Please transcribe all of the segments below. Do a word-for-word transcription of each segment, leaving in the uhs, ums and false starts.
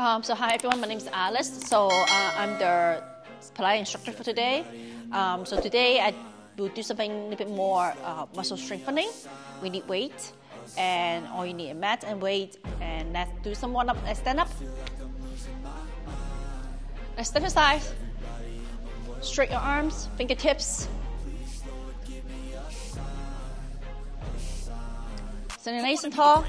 Um, so hi everyone, my name is Alice. So uh, I'm the Pilates instructor for today. Um, so today I will do something a little bit more uh, muscle strengthening. We need weight, and all you need a mat and weight. And let's do some warm up. Let's stand up. Let's step aside. Straighten your arms, fingertips. Standing nice and tall.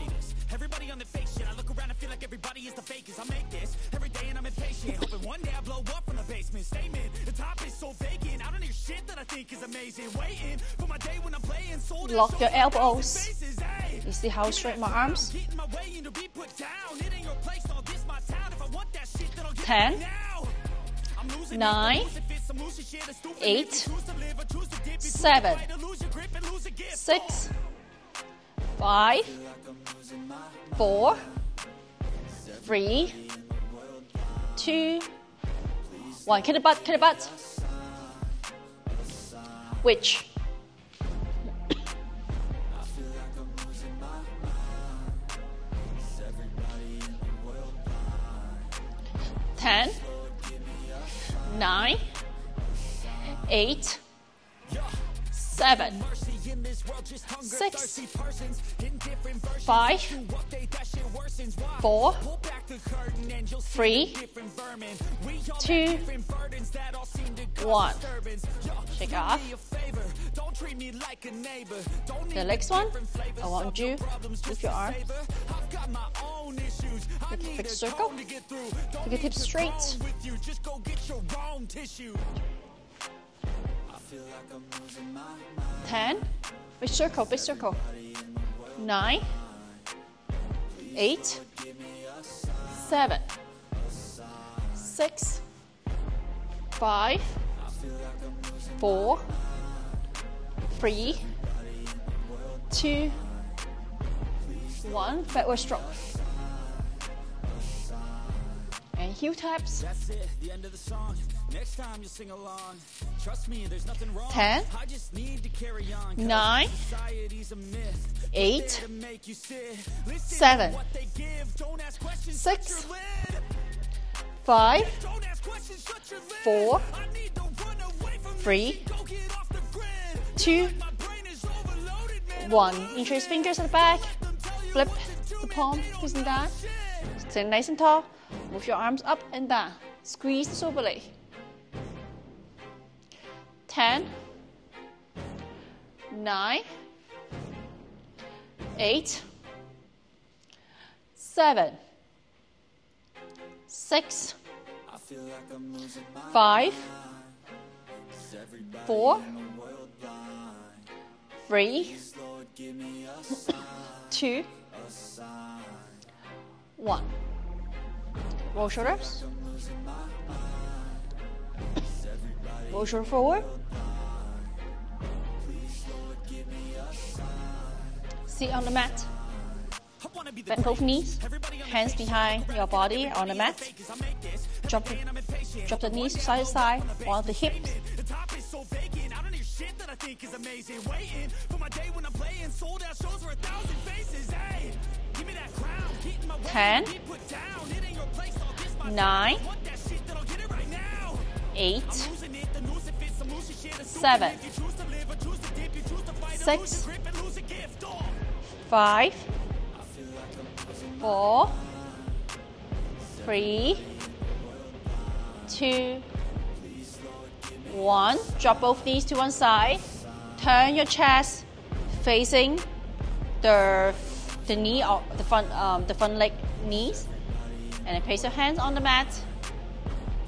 Everybody on the fake shit. I look around and feel like everybody is the fakest. I make this every day and I'm impatient. Hoping one day I blow up from the basement. Statement, the top is so vacant. I don't hear shit that I think is amazing. Waiting for my day when I'm playing soul. Lock your elbows. You see how straight my arms? Ten. Nine. Eight. Seven. Six. Five. Four, three, two, one. Kick the butt, kick the butt. Which? Ten, nine, eight, seven, six, five, four, three, two, one. Shake off. The next one, I want you to lift your arm. Make a quick circle. Take your hips straight. ten. Big circle, big circle. nine. eight. seven. six. five. four. three. two. one. Backward stroke. And heel taps. That's it, the end of the song. Next time you sing along. Trust me, there's nothing wrong. Ten. I just need to carry on. Nine. Eight. Seven. Six. Five. Four. Three. Two. One. Introduce fingers at the back. Flip the palm facing down. Stand nice and tall. Move your arms up and down. Squeeze the soberly. ten, nine, eight, seven, six, five, four, three, two, one. Roll shoulders. Roll shoulder forward. Sit on the mat. Bend both knees. Hands behind your body on the mat. Drop the, drop the knees side to side or the hips. ten. nine. eight. seven. six. five. four. three. two. one. Drop both knees to one side. Turn your chest facing the the knee or the front um, the front leg knees, and then place your hands on the mat.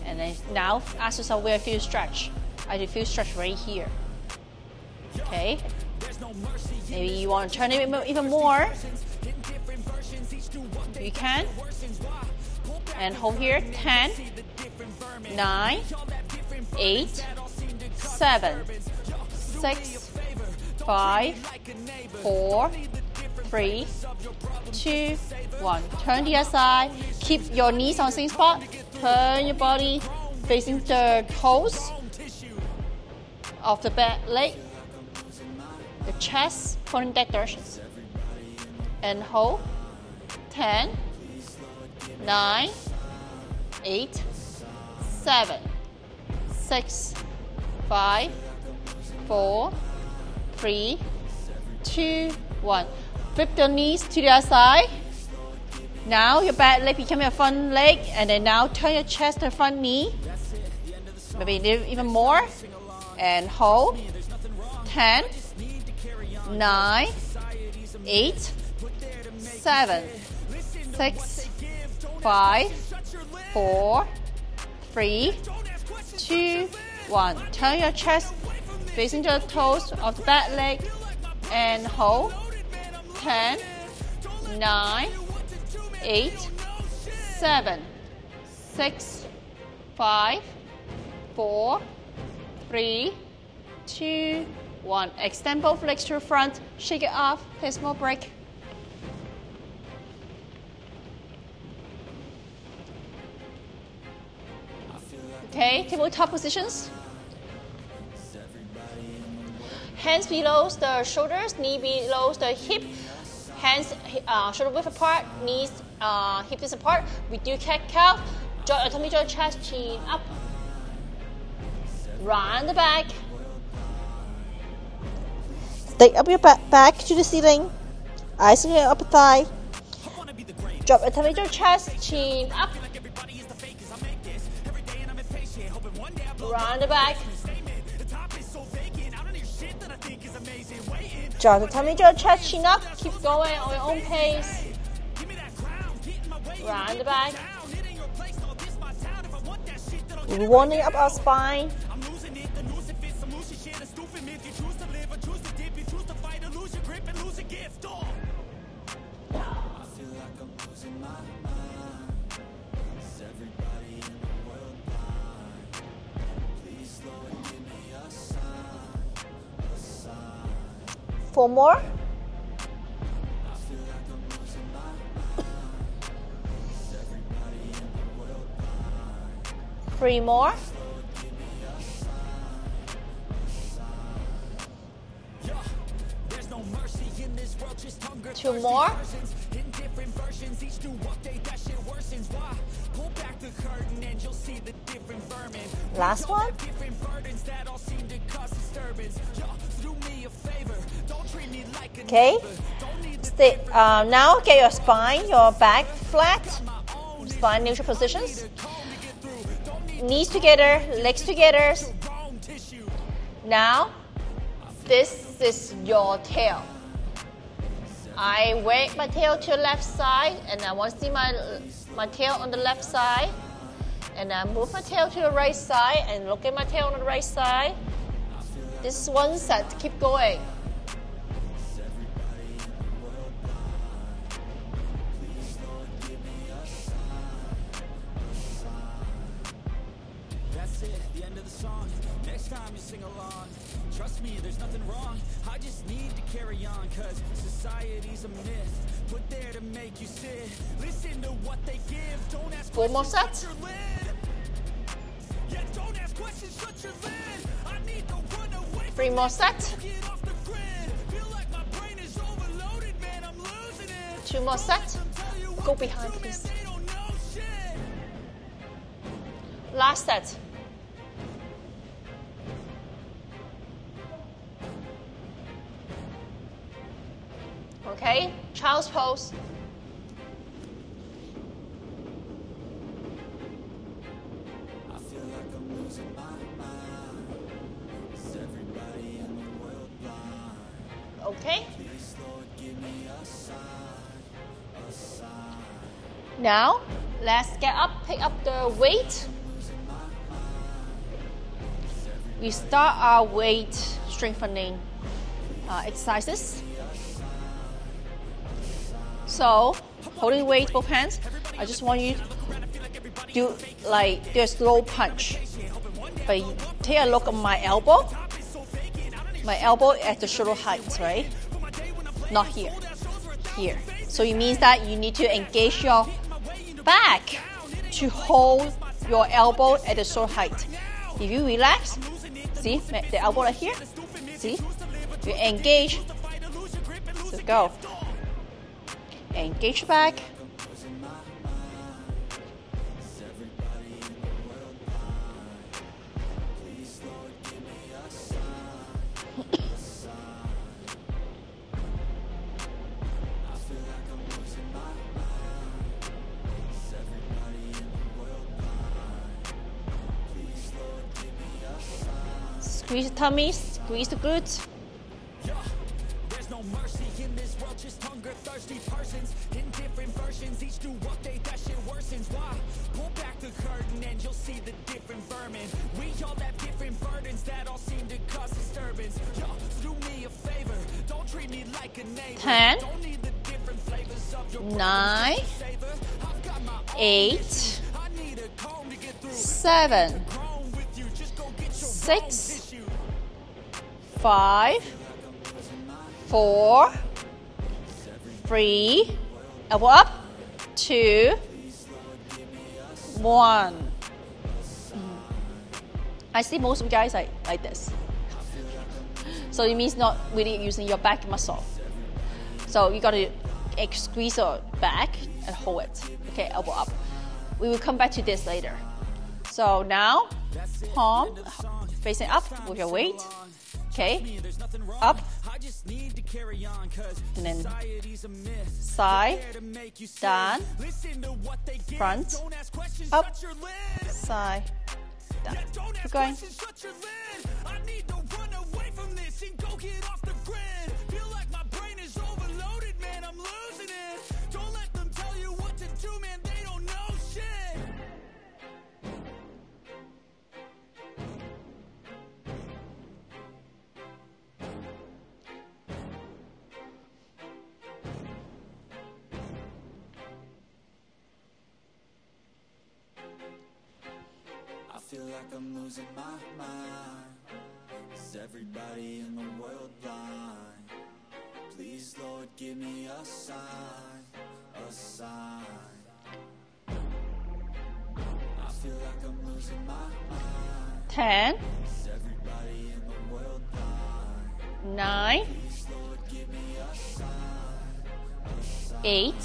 And then now ask yourself where I feel stretch. I do feel stretch right here. Okay. Maybe you want to turn it even more. You can. And hold here. ten, nine, eight, seven, six, five, four, three, two, one. Turn the other side. Keep your knees on the same spot. Turn your body facing the toes of the back leg. The chest pointing that direction. And hold. ten, nine, eight, seven, six, five, four, three, two, one. Flip the knees to the other side. Now your back leg becomes your front leg, and then now turn your chest to the front knee. Maybe even more. And hold. ten, nine, eight, seven, six, five, four, three, two, one. Turn your chest facing the toes of the back leg and hold. ten, nine, eight, seven, six, five, four, three, two, one. Extend both legs to the front. Shake it off. Take a small break. Okay, tabletop positions. Hands below the shoulders, knee below the hip. Hands uh, shoulder width apart, knees uh, hip width apart. We do cat cow. Joint anatomy, joint chest, chin up. Round the back. Take up your back, back to the ceiling. Eyes on your upper thigh. Drop anatomy, joint chest, chin up. Round the back. Drop the tummy to your chest, chin up. Keep going on your own pace. Round the back. Warming up our spine. Four more. Three more. Two more. Last one. Okay, stay, uh, now get your spine, your back flat, spine neutral positions, knees together, legs together. Now, this is your tail. I wave my tail to the left side, and I want to see my, my tail on the left side. And I move my tail to the right side, and look at my tail on the right side. This is one set, keep going. Four more sets. Three more sets. Two more sets. Go behind, please. Last set. Okay, child's pose. Okay. Now, let's get up, pick up the weight. We start our weight strengthening uh, exercises. So, holding weight both hands, I just want you to do like do a slow punch. But take a look at my elbow. My elbow at the shoulder height, right? Not here, here. So it means that you need to engage your back to hold your elbow at the shoulder height. If you relax, see the elbow right here. See, you engage. Let's go. Engage back. squeezed tummy, squeezed glutes. There's no mercy in this world, just hunger thirsty persons in different versions, each do what they that shit worsens. Why? Pull back the curtain and you'll see the different vermin. We all have different burdens that all seem to cause disturbance. Yo, do me a favor, don't treat me like a neighbor. Ten, don't need the different flavors of your nine, eight, seven, six, five, four, three, elbow up, two, one. Mm. I see most of you guys like, like this. So it means not really using your back muscle. So you gotta squeeze your back and hold it. Okay, elbow up. We will come back to this later. So now, palm facing up with your weight. Okay, up, and then side, down, front, up, side, down. Keep going. Feel like I'm losing my mind. Is everybody in the world blind? Please, Lord, give me a sign, a sign. I feel like I'm losing my mind. Ten. Is everybody in the world blind? Nine. Please, Lord, give me a sign, a sign. Eight.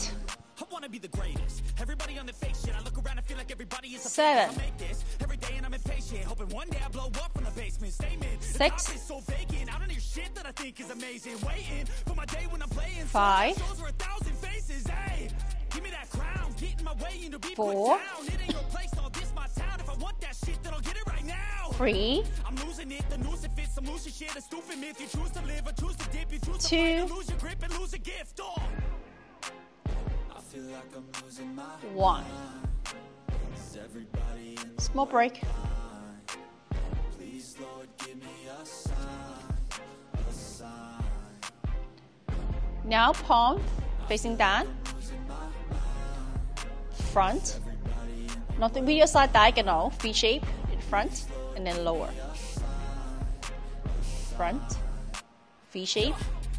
I want to be the greatest. Everybody on the fake shit. I look around and feel like everybody is a seven. I make this every day and I'm impatient. Hoping one day I blow up from the basement. Statement. Six. So vacant. I don't hear shit that I think is amazing. Waiting for my day when I'm playing. Five. Shows are a thousand faces. Hey, give me that crown. Get in my way into being put down. It ain't your place. All this my town. If I want that shit, then I'll get it right now. Three. I'm losing it. The noose it fits. I'm losing shit. A stupid myth. You choose to live or choose to dip. You choose to fight, lose your grip and lose a gift. Oh. One. Small break. Please, Lord, give me a sign, a sign. Now palm facing down. Front. Not the video side diagonal. V shape in front and then lower. Front. V shape.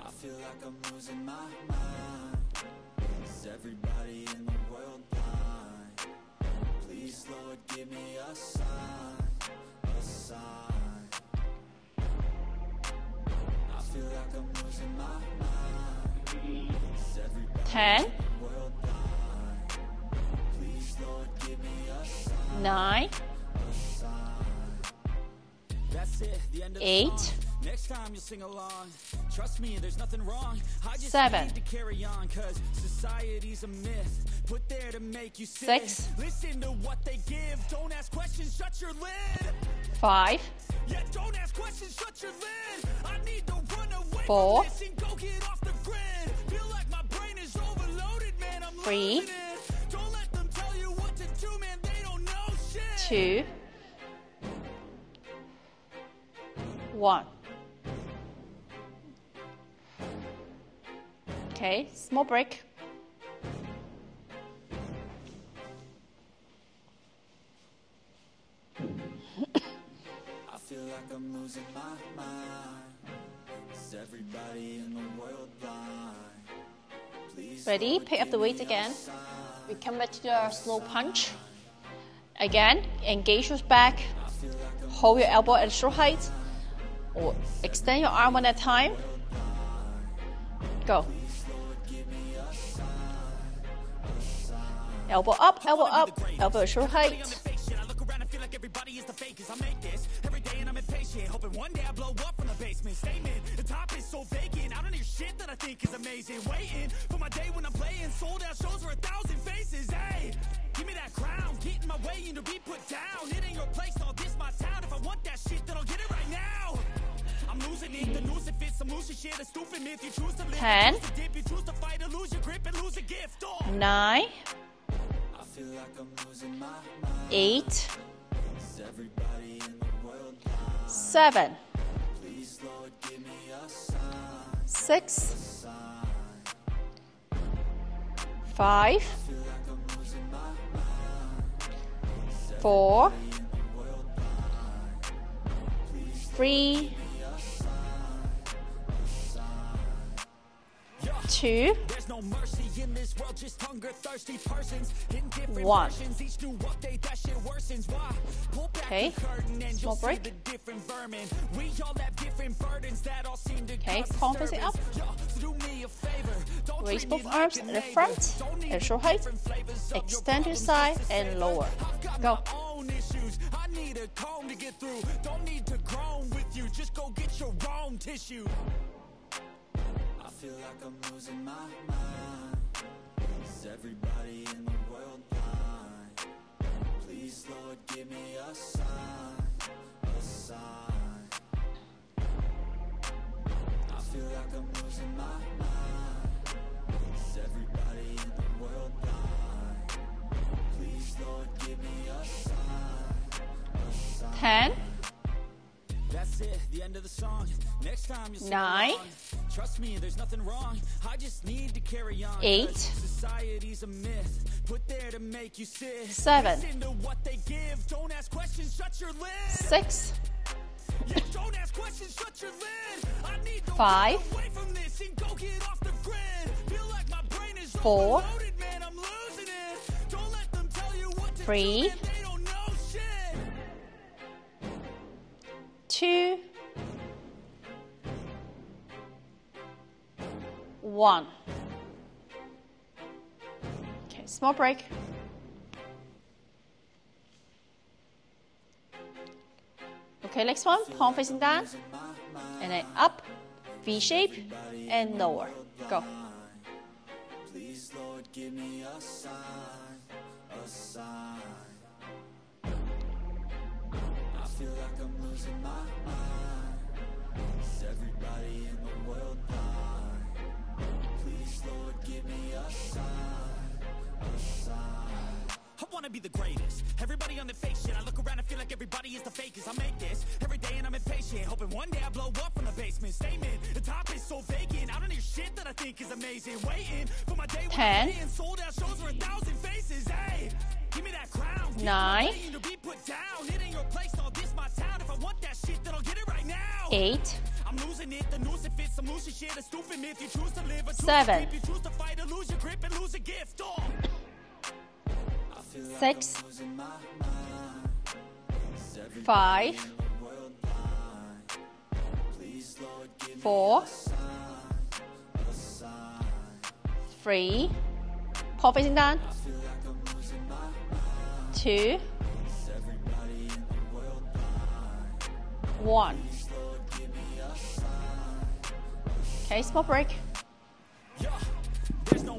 I feel like I'm losing my mind. Is everybody in the world blind? Please, Lord, give me a sign, a sign. I feel like I'm losing my mind. Is everybody Ten. in the world blind? Please, Lord, give me a sign. Nine. A sign. That's it, the end of Eight. the song. Next time you sing along, trust me, there's nothing wrong. I just Seven. need to carry on, cause society's a myth put there to make you sit. Six. Listen to what they give. Don't ask questions, shut your lid. Five. Yeah, don't ask questions, shut your lid. I need to run away Four. from this and go get off the grid. Feel like my brain is overloaded, man. I'm Three. losing it. Don't let them tell you what to do, man. They don't know shit. Two. One. Okay, small break. I feel like I'm losing my mind. Is everybody in the world blind? Please Ready? Pick up the weight again. We come back to our slow punch. Again, engage your back. Hold your elbow at shoulder height. or extend your arm one at a time. Go. Elbow up, elbow up, elbow shoulder height. Everybody is the fakest. I make this every day and I'm impatient, hoping one day I blow up from the basement. Statement, the top is so vacant. I don't hear shit that I think is amazing. Waiting for my day when I'm playing sold out shows for a thousand faces. Hey, give me that crown, getting my way into be put down. It ain't your place, all this my town. If I want that shit, then I'll get it right now. I'm losing it, the news it fits, I'm losing shit, a stupid myth. You choose to live, ten, you choose to fight, and lose your grip and lose a gift. Nine, I feel like I'm losing my mind. Eight. Everybody in the world now. Seven. Please, Lord, give me a sign. Six. A sign. Five. I feel like I'm losing my mind. Four. Please, three. Lord, give me a sign. A sign. Yeah. Two. There's no mercy in this world, just hunger thirsty persons in different versions. Each new update that shit worsens. Why? Okay, small break. Okay, palm facing up. Raise both arms in the front, at shoulder height. Extend your side and lower. Go. I need a comb to get through. Don't need to groan with you. Just go get your own tissue. I feel like I'm losing my mind. Is everybody in the world blind? Please, Lord, give me a sign, a sign. I feel like I'm losing my mind. Is everybody in the world blind? Please, Lord, give me a sign, a sign. Ten. That's it, the end of the song. Next time you'll nine. Trust me, there's nothing wrong. I just need to carry on. Eight. Society's a myth put there to make you sit. Seven. Listen to what they give. Don't ask questions, shut your lid. Six. Yeah, don't ask questions, shut your lid. I need to get away from this and go get off the grid. Feel like my brain is overloaded, man. I'm losing it. Don't let them tell you what to do. Two, one. Okay, small break. Okay, next one, palm facing down, and then up, V shape, and lower. Go. Please, Lord, give me a sign, a sign. I feel like I'm losing my mind. Is everybody in the world blind? Please, Lord, give me a sign, a sign. I wanna be the greatest. Everybody on the fake shit. I look around and feel like everybody is the fakest. I make this every day and I'm impatient, hoping one day I blow up from the basement. Statement, the top is so vacant. I don't hear shit that I think is amazing. Waiting for my day when I'm playing sold out shows for a thousand faces. Hey, give me that crown. Nine. Eight. I'm losing it, the news it fits, I'm losing shit, a stupid myth. You choose to live, a seven. You choose to fight, or lose your grip and lose a gift. Six. Five. Four. Three. Palm facing down. Two. One. Okay, small break. There's no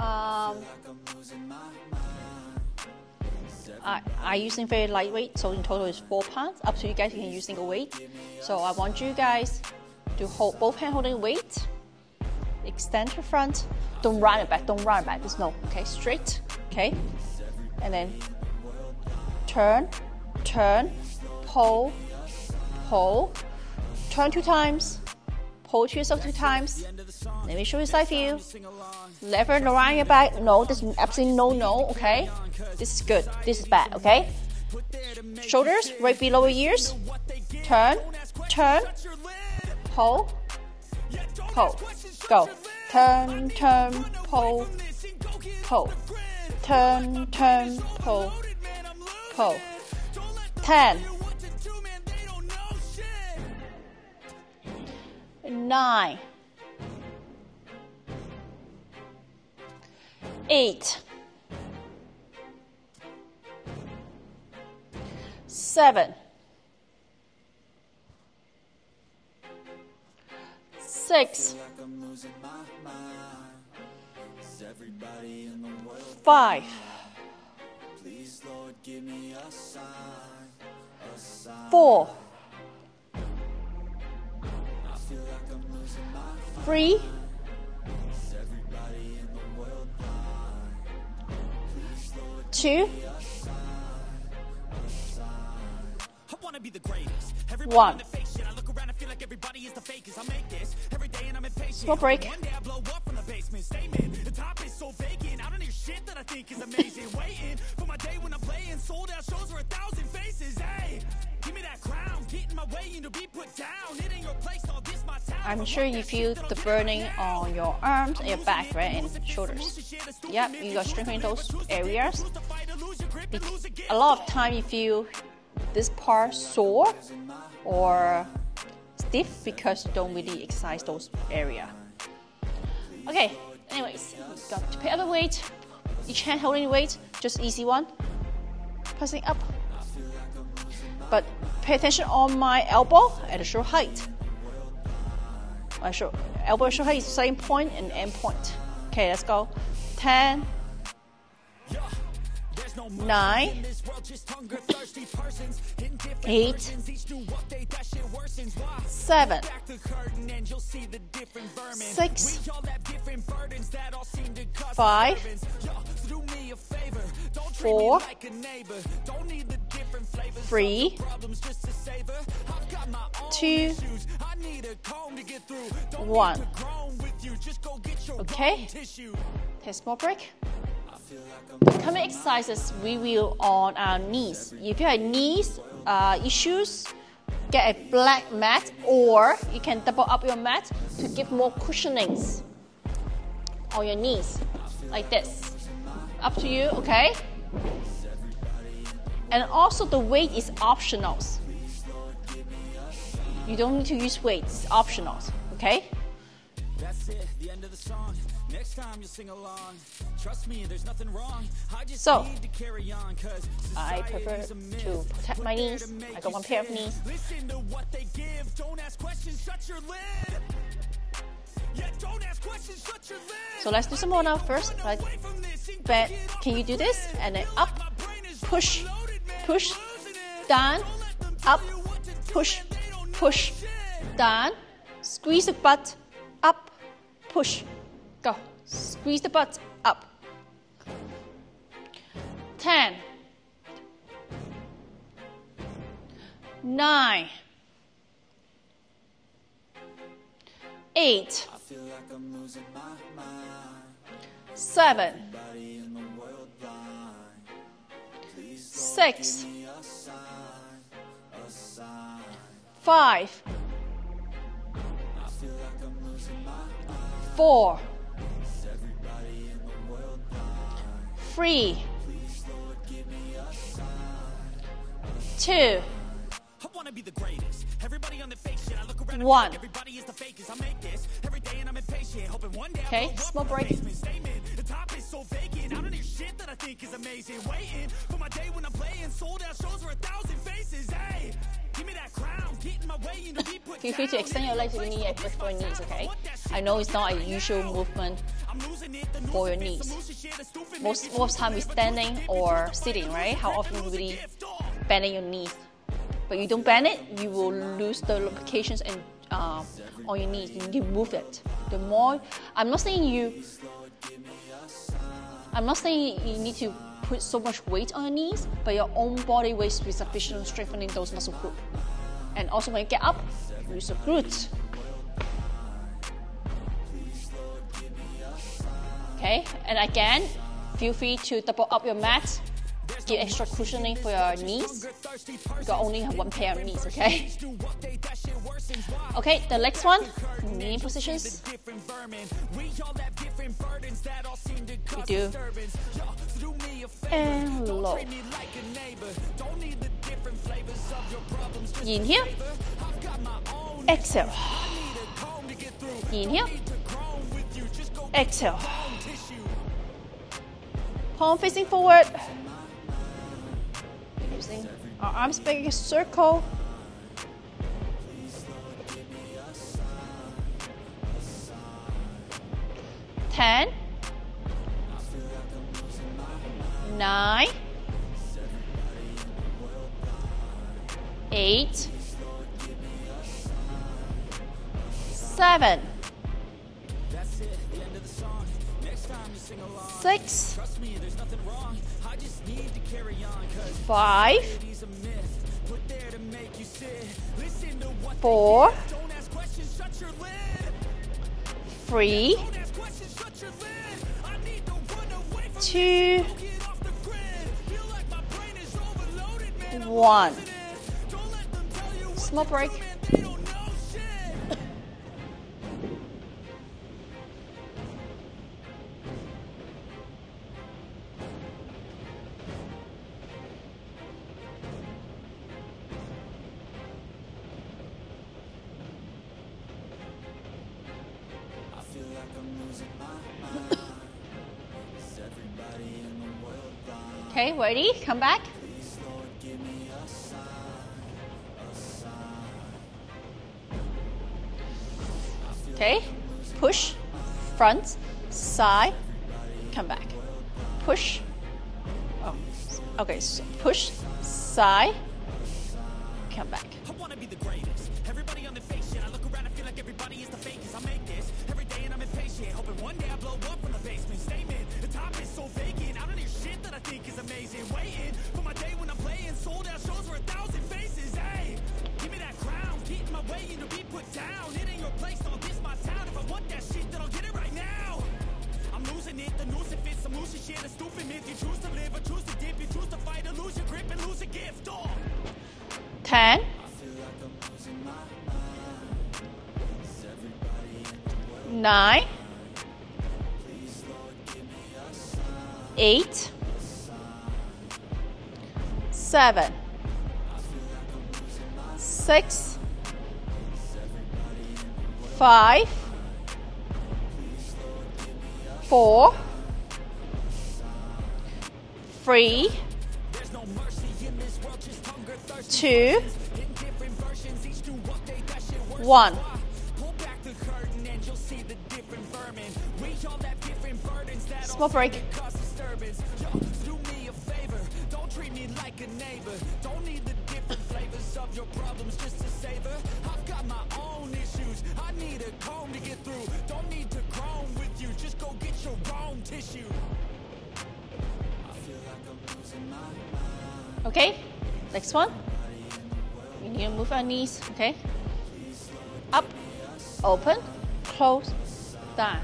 Um, I, I using very lightweight, so in total is four pounds. Up to you guys, you can use single weight. So I want you guys to hold both hand holding weight. Extend to front. Don't round it back. Don't round it back. There's no. Okay, straight. Okay, and then turn, turn, pull, pull, turn two times, Poetries of Two Times. Let me show you side view. Left and right your back. No, this is absolutely no, no, okay? This is good, this is bad, okay? Shoulders right below your ears. Turn, turn, pull, pull, go. Turn, turn, pull, pull. Turn, turn, pull, pull. Ten. Nine. Eight. Seven. Six. Five. Four. Three. Two. One. Small break. I'm sure you feel the burning on your arms and your back, right, and shoulders. Yep, you got strengthening those areas. A lot of time you feel this part sore or stiff because you don't really exercise those areas. Okay, anyways, you've got to pick up the weight. You can't hold any weight, just easy one. Pressing up. But pay attention on my elbow at a short height. My short, elbow at a short height is the starting point and end point. Okay, let's go. ten. Nine. Eight. Seven. Six. Five. Four. Three. Two. One. Okay. Take a small break. Coming exercises we will on our knees. If you have knees uh, issues, get a black mat, or you can double up your mat to give more cushionings on your knees, like this. Up to you, okay? And also the weight is optional. You don't need to use weights, it's optional, okay? That's it, the end of the song. Next time you'll sing along. Trust me, there's nothing wrong. I just so, need to carry on cuz I prefer to protect my knees. I got one pair of knees. Listen to what they give. Don't ask questions, shut your lid. Yeah, don't ask questions, shut your lid. So let's do some more now first. Like bend. Can you do this? And then up, push, push, down, up, push, push, down, squeeze the butt, up, push. Go. Squeeze the butt up. Ten. Nine. Eight. Seven. Six. Five. Four. Three. Two. One. Okay, small break. Feel free to extend your legs if you need extra for your knees, okay? I know it's not a usual movement for your knees. Most, most of the time we're standing or sitting, right? How often you really bending your knees. But you don't bend it, you will lose the locations and uh, on your knees. You need to move it. The more, I'm not saying you, I'm not saying you need to put so much weight on your knees, but your own body weight will be sufficient strengthening those muscle groups. And also when you get up, use your glutes. okay? And again, feel free to double up your mat. Give extra cushioning for your knees. You got only one pair of knees, okay? Okay, the next one, knee positions. We do. And low. Inhale. Exhale. Inhale. Exhale. Palm facing forward. Using our arms making a circle. Ten. Nine. Eight. Seven. Six. Five. Four. Three. Two. One. Small break. Okay, ready? Come back. Okay, push, front, side, come back. Push. Oh, okay. So push, side, come back. I want to be the greatest. Everybody on the face shit. I look around, I feel like everybody is the fakest. I make this every day, and I'm impatient, hoping one day I blow up from the basement. Statement: the top is so vacant. I don't hear shit that I think is amazing. Waiting for my day when I'm playing sold out shows for a thousand faces. Hey, give me that crown. Get in my way and to be put down. It ain't your place, so this my town. If I want that shit, then I'll get it right now. I'm losing it. The noose it fits. I'm losing shit. A stupid myth. You choose to live or choose to dip. You choose to fight or lose your grip and lose a gift. Oh. Ten. Nine, eight, seven, six, five, four, three, two, one. Small break. Okay, next one. We need to move our knees, okay? Up, open, close, down.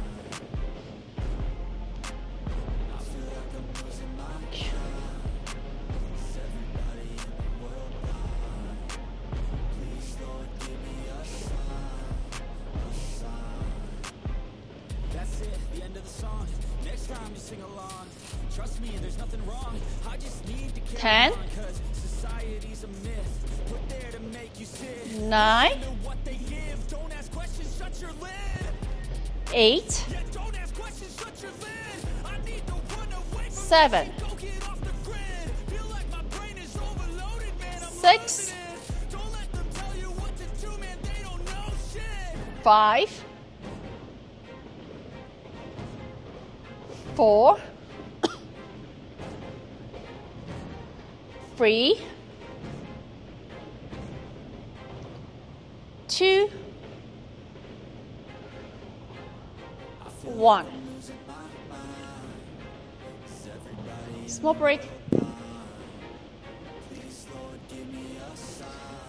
Ten, nine, eight, seven, six, five, four. Three, two, one. Small break.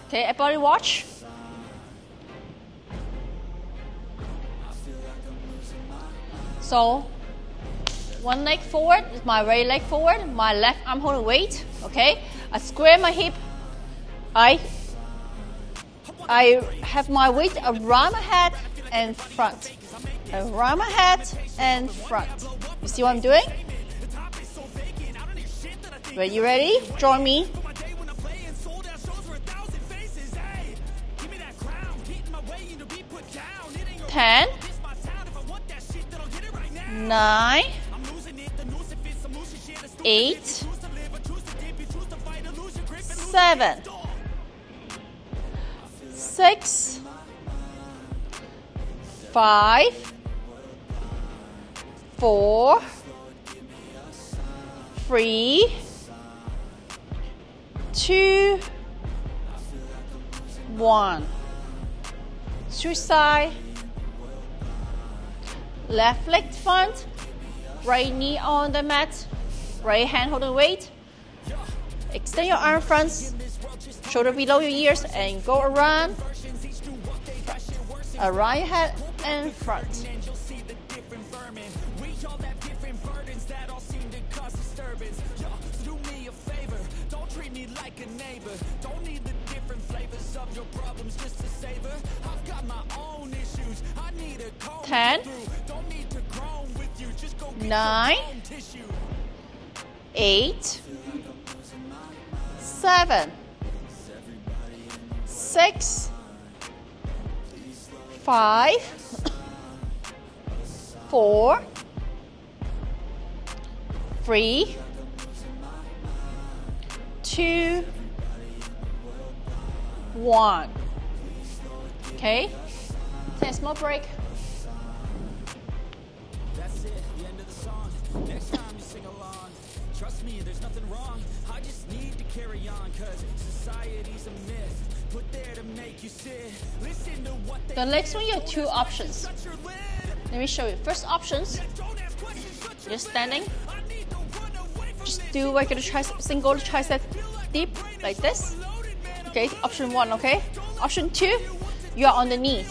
Okay, everybody watch. So one leg forward, my right leg forward, my left arm holding weight, okay? I square my hip, I, I have my weight around my head and front, around my head and front. You see what I'm doing? Are you ready? Join me. ten, nine, eight, seven, six, five, four, three, two, one. Switch side. Left leg front, right knee on the mat, right hand holding weight. Extend your arm front, shoulder below your ears, and go around, around your head and front. Ten, nine, eight, seven, six, five, four, three, two, one. Okay, ten small break. Next time you sing along, trust me, there's nothing wrong. I just need to carry on, cause society's a myth put there to make you sit. Listen to what they the next one, you have two options. Let me show you. First options, you're standing. Just do regular tricep, single tricep deep like this. Okay, option one, okay? Option two, you are on the knee.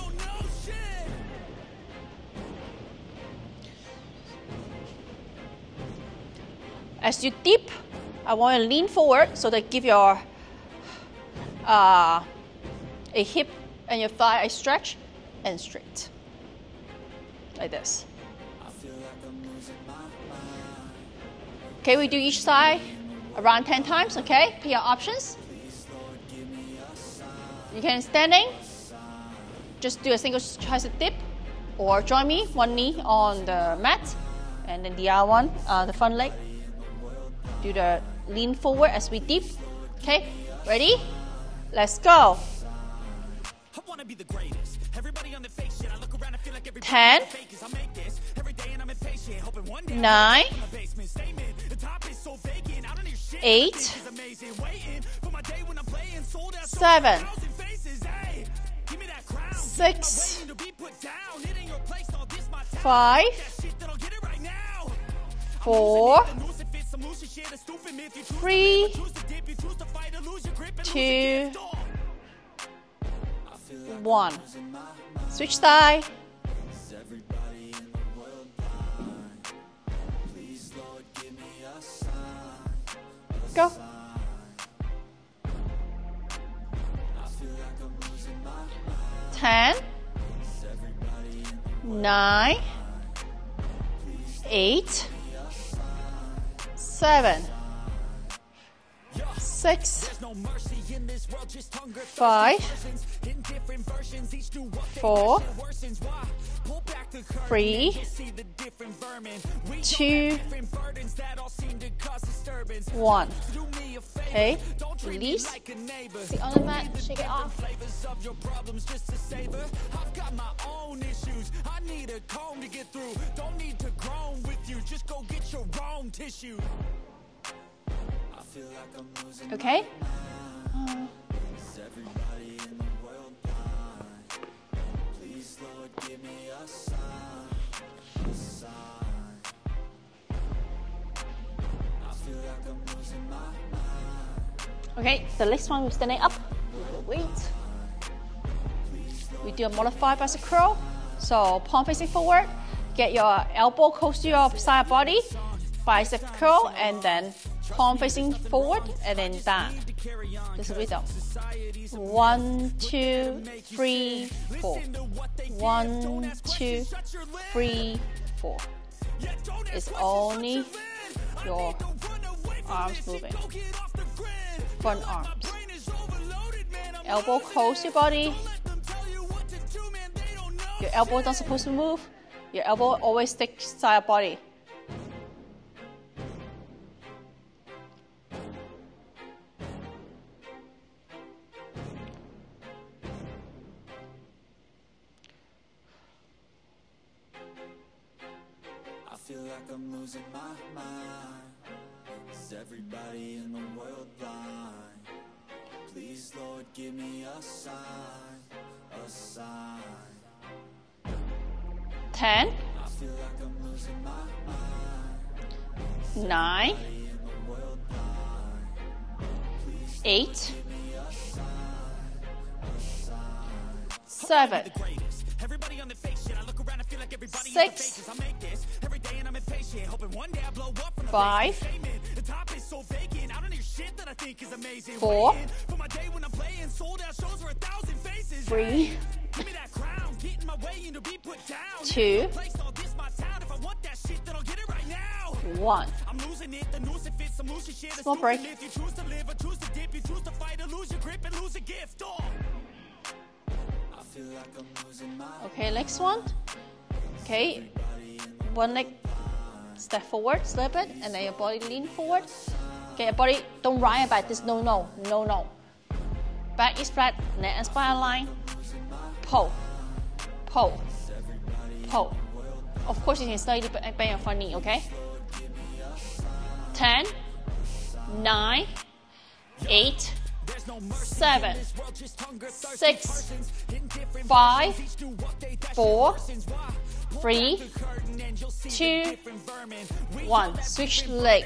As you dip, I want to lean forward so that give your uh, a hip and your thigh a stretch and straight. Like this. Okay, we do each side around ten times, okay? Pick your options. You can standing, just do a single tricep dip, or join me, one knee on the mat, and then the other one, uh, the front leg. Do the lean forward as we dip. Okay, ready? Let's go. Ten, nine, eight, seven, six, five, four, three, two, one. Switch side. Go. Ten, nine, eight, seven, six, five, four, three, two, one. Okay, release. Sit on the mat, shake it off. I've got my own issues. I need a comb to get through. Don't need to groan with you. Just go get your own tissue. Okay. Uh, okay, the next one we're standing up. Wait. We do a modified bicep curl. So palm facing forward, Get your elbow close to your side body, bicep curl, and then palm facing forward, and then down. This rhythm. One, two, three, four. One, two, three, four. It's only your arms moving. Front arms. Elbow close to your body. Your elbow is not supposed to move. Your elbow always sticks to your body. I feel like I'm losing my mind. Is everybody in the world blind? Please, Lord, give me a sign, a sign. Ten, nine, eight, seven, six, five, four, three. Two, one. Small break. Okay, next one. Okay, one leg step forward a little bit, and then your body lean forward. Okay, your body don't ride about this. No, no, no, no. Back is flat, neck and spine line. Pull, pull, pull. Of course, you can slightly bend your front knee, okay? ten, nine, eight, seven, six, five, four, three, two, one. Switch leg.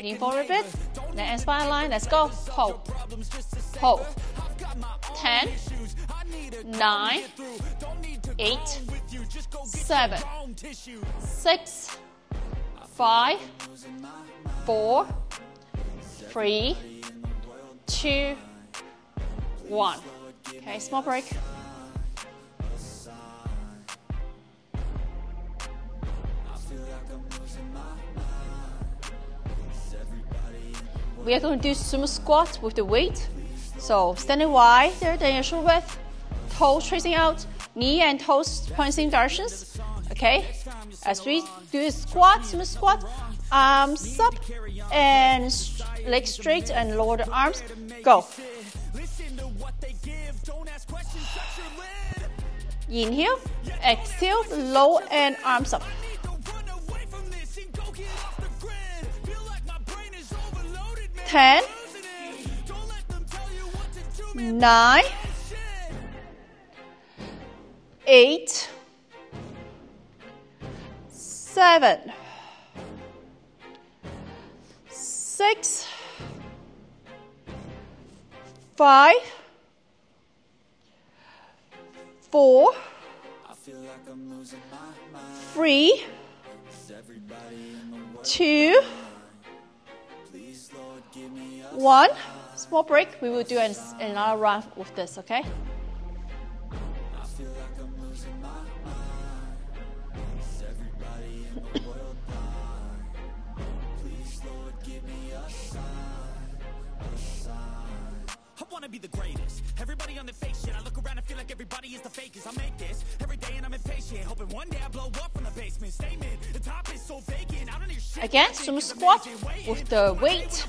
Lean forward a bit. Neck and spine line. Let's go. Pull. Pull. ten, nine, eight, seven, six, five, four, three, two, one. Okay, small break. We are going to do sumo squats with the weight. So standing wider than your shoulder width, toes tracing out, knee and toes pointing directions. Okay, as we do squat, sumo squat, arms up and legs straight and lower the arms. Go. Inhale, exhale, low and arms up. ten, nine, eight, seven, six, five, four, three, two, one. Small break. We will do an, another round with this, okay? To be the greatest, everybody on the fake shit. I look around and feel like everybody is the fakest. I make this every day and I'm impatient, hoping one day I blow up from the basement. Statement, the top is so vacant. I don't hear shit. Again, sumo squat with the weight.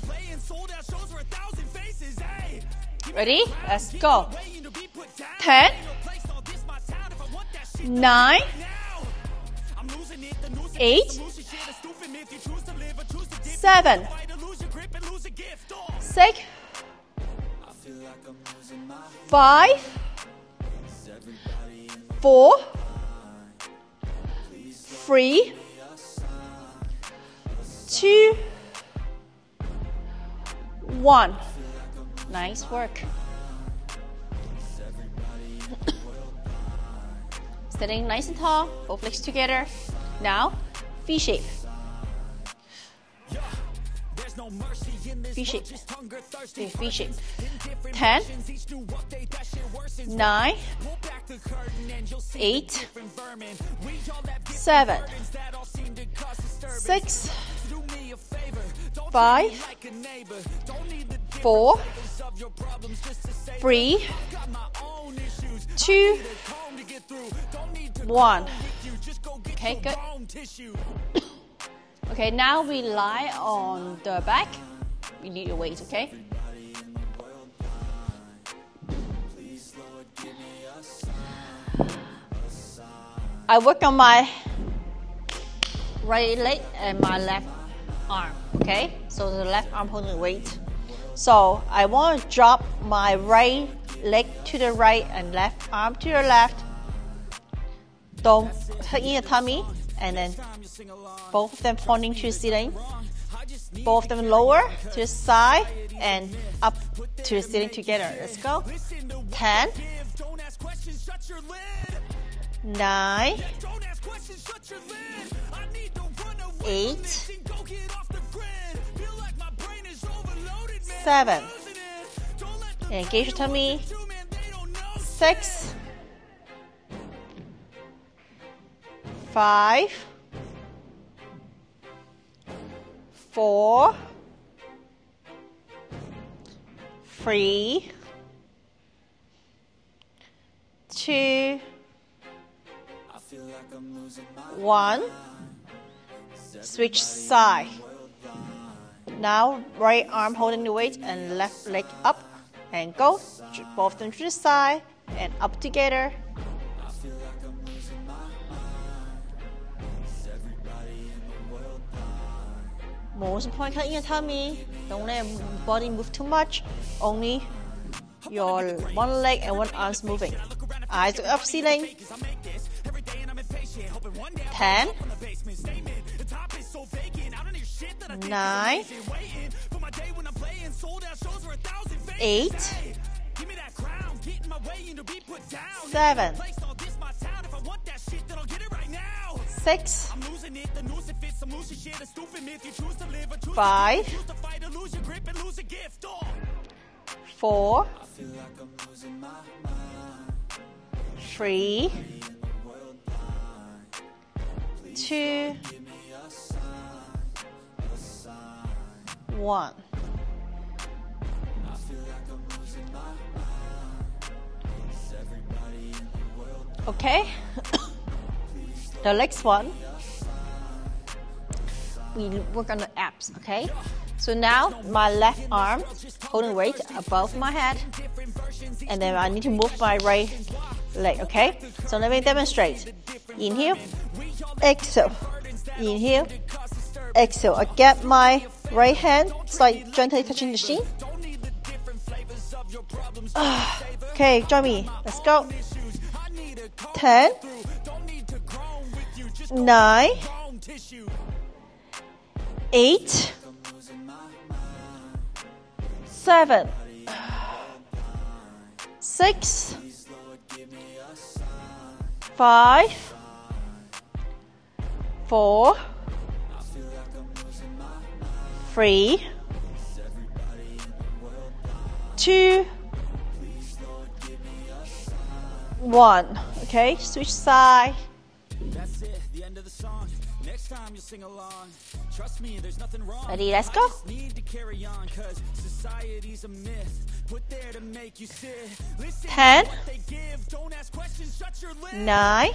Ready? Let's go. ten, nine, eight, seven, six, five, four, three, two, one. Nice work. Sitting nice and tall, both legs together. Now, V-shape. V-shape. Okay, V-shape. ten, nine, eight, seven, six, five, four, three, two, one. Okay, good. Okay, now we lie on the back. You need your weight, okay? I work on my right leg and my left arm, okay? So the left arm holding the weight. So I want to drop my right leg to the right and left arm to the left. Don't tuck in your tummy. And then both of them pointing to the ceiling. Both of them lower to the side and up to the ceiling together. Let's go. ten. nine. eight. seven. Engage your tummy. six. Five, four, three, two, one. Switch side. Now right arm holding the weight and left leg up and go. Both of them to the side and up together. Most important, cut in your tummy. Don't let your body move too much. Only your one leg and one arm's moving. Eyes up ceiling. ten. nine. eight. seven. six. Five. Four. Three. Two. One. Okay. The next one, we work on the abs, okay? So now my left arm holding weight above my head, and then I need to move my right leg, okay? So let me demonstrate. Inhale, exhale, inhale, exhale. I get my right hand slightly gently touching the shin. Uh, okay, join me. Let's go. ten. nine, eight, seven, six, five, four, three, two, one. Okay, switch side. That's it, the end of the song. Next time you'll sing along. Trust me, there's nothing wrong. Ready, let's go. I just need to carry on, cause society's a myth. Put there to make you sit. Listen to what they give. Don't ask questions, shut your lips. nine.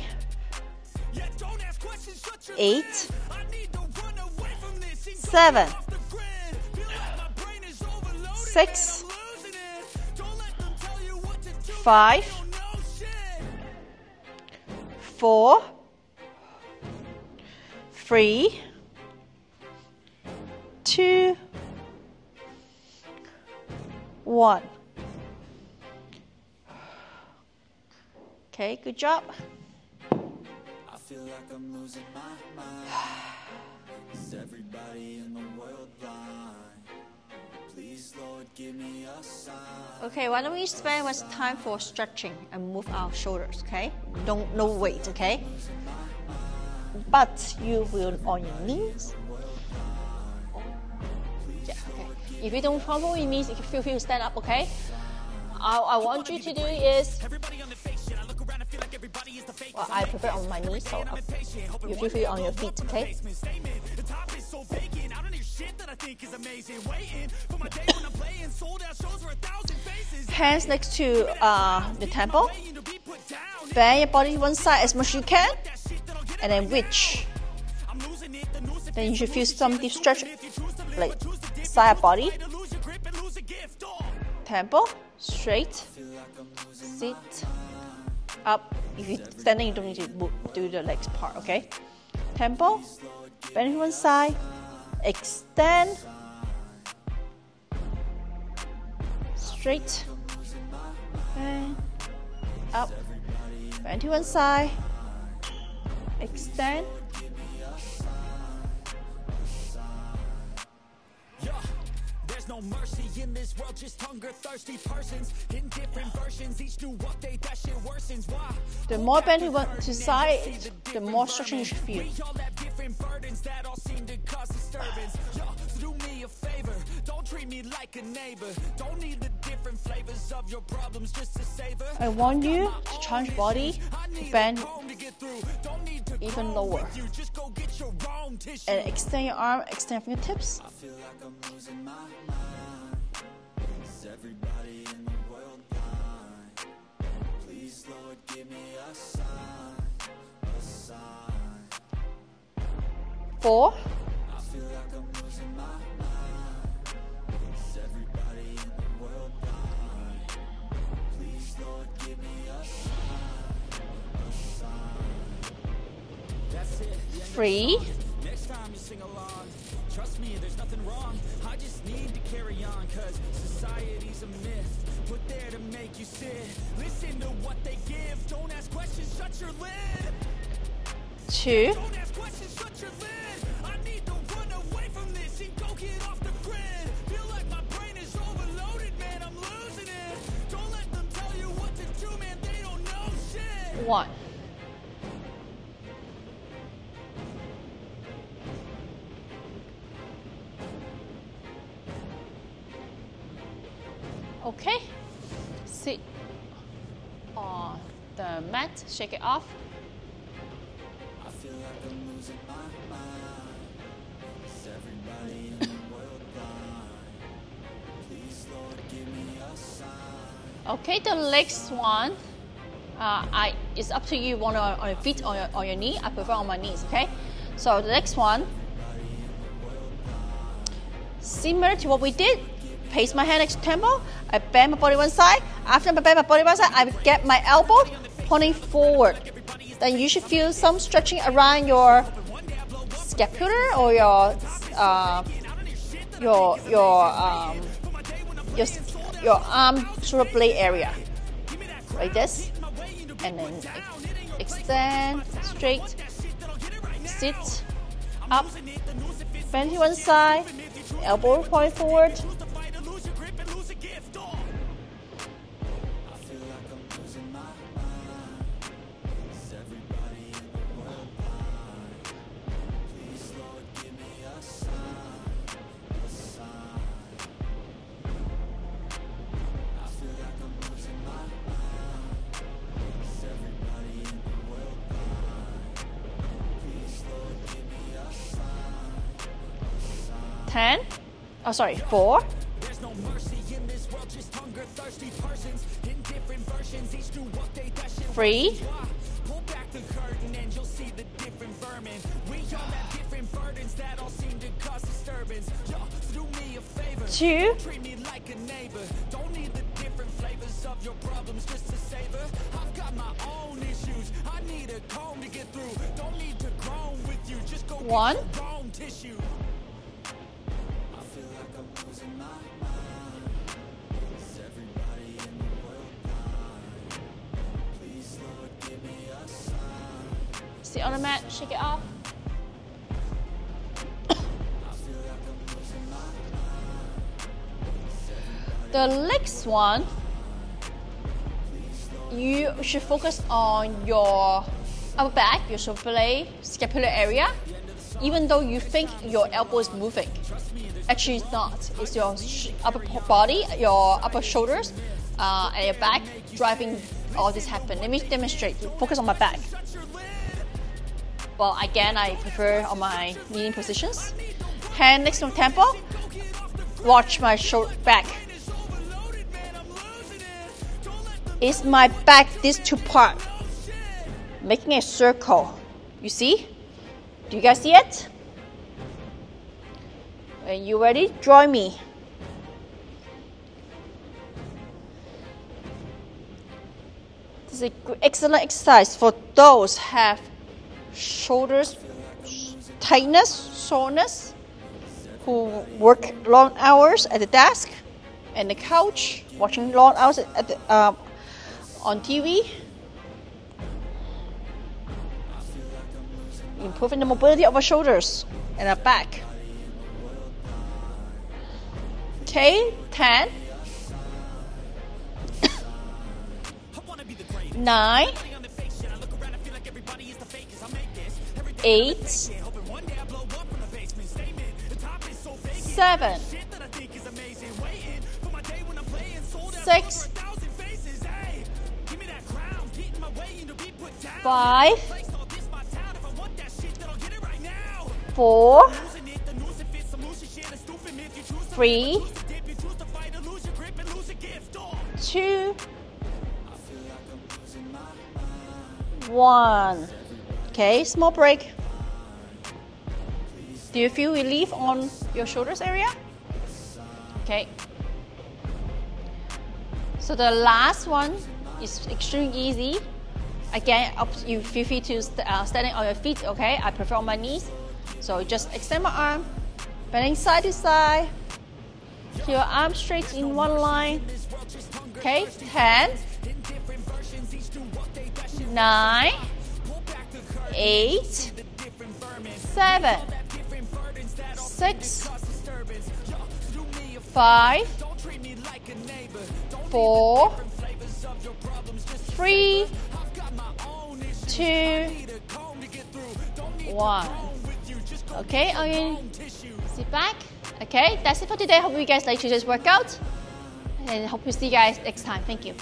Yeah, don't ask questions, shut your lips. eight. I need to run away from this. seven. Feel like my brain is overloaded. six. Don't let them tell you what to do. five. four. Three, two, one. Okay, good job. I feel like I'm losing my mind. Is everybody in the world blind? Okay, why don't we spend much time for stretching and move our shoulders, okay? Don't, no weight, okay? But you will on your knees. Yeah, okay. If you don't trouble your knees, you can feel free to stand up, okay? All I want you to do is, well, I prefer on my knees, so you feel free on your feet, okay? Hands next to uh, the temple. Bend your body one side as much as you can, and then reach. Then you should feel some deep stretch, like side body. Temple, straight, sit up. If you're standing, you don't need to move, do the legs part, okay? Temple, bend one side. Extend, straight, and up, bend to one side, extend, no mercy in this world, just hunger thirsty persons in different versions, each new update that shit worsens. Why the more bent you want to side, the more stretching you should feel. We all have different burdens that all seem to cause disturbance. Yo, do me a favor, don't treat me like a neighbor, don't need the different flavors of your problems just to savor. I want you to change body to bend even lower and extend your arm, extend your fingertips. I feel like I'm losing my mind. Everybody in the world blind. Please, Lord, give me a sign, a sign. Four. I feel like I'm losing my mind. Everybody in the world blind. Please, Lord, give me a sign, a sign. That's it. Three. Next time you sing along, trust me, there's nothing wrong. I just need to carry on, cause society's a myth put there to make you sit. Listen to what they give, don't ask questions, shut your lid. Two. Don't ask questions, shut your lid. I need to run away from this and go get off the grid. Feel like my brain is overloaded, man, I'm losing it. Don't let them tell you what to do, man, they don't know shit. One. Okay, sit on the mat, shake it off. I feel like I'm losing my mind. Is everybody in the world blind? Please, Lord, give me a sign. Okay, the next one, uh, I it's up to you. One on, on your feet, on your on your knee. I prefer on my knees. Okay, so the next one, similar to what we did. Place my hand next to temple. I bend my body one side. After I bend my body one side, I get my elbow pointing forward. Then you should feel some stretching around your scapula or your uh, your your um, your your arm shoulder blade area, like this. And then extend, straight, sit up, bend to one side, elbow point forward. Ten. Oh, sorry, four. There's no mercy in this world, just hunger thirsty persons in different versions, each do what they dash. Three. Pull back the curtain and you'll see the different vermin. We all have different burdens that all seem to cause disturbance. Do me a favor. Two. Treat me like a neighbor. Don't need the different flavors of your problems just to savor. I've got my own issues. I need a comb to get through. Don't need to groan with you. Just go one. Bone tissue. Sit on the mat, shake it off. The next one, you should focus on your upper back, your soleus, scapular area, even though you think your elbow is moving. Actually, it's not. It's your upper body, your upper shoulders, uh, and your back driving all this happen. Let me demonstrate. Focus on my back. Well, again, I prefer on my kneeling positions. Hand next to the temple. Watch my shoulder back. It's my back, these two parts, making a circle. You see? Do you guys see it? Are you ready? Join me. This is an excellent exercise for those who have shoulders tightness, soreness, who work long hours at the desk and the couch, watching long hours at the, uh, on T V. Improving the mobility of our shoulders and our back. Okay, ten. nine. eight. seven. six. five. Four, three, two, one. Okay, small break. Do you feel relief on your shoulders area? Okay. So the last one is extremely easy. Again, up, you feel free to uh, standing on your feet. Okay, I prefer on my knees. So just extend my arm, bending side to side. Keep your arm straight in one line. Okay, ten, nine, eight, seven, six, five, four, three, two, one. Okay, I'm going to sit back. Okay, that's it for today. Hope you guys like today's workout. And hope to see you guys next time. Thank you.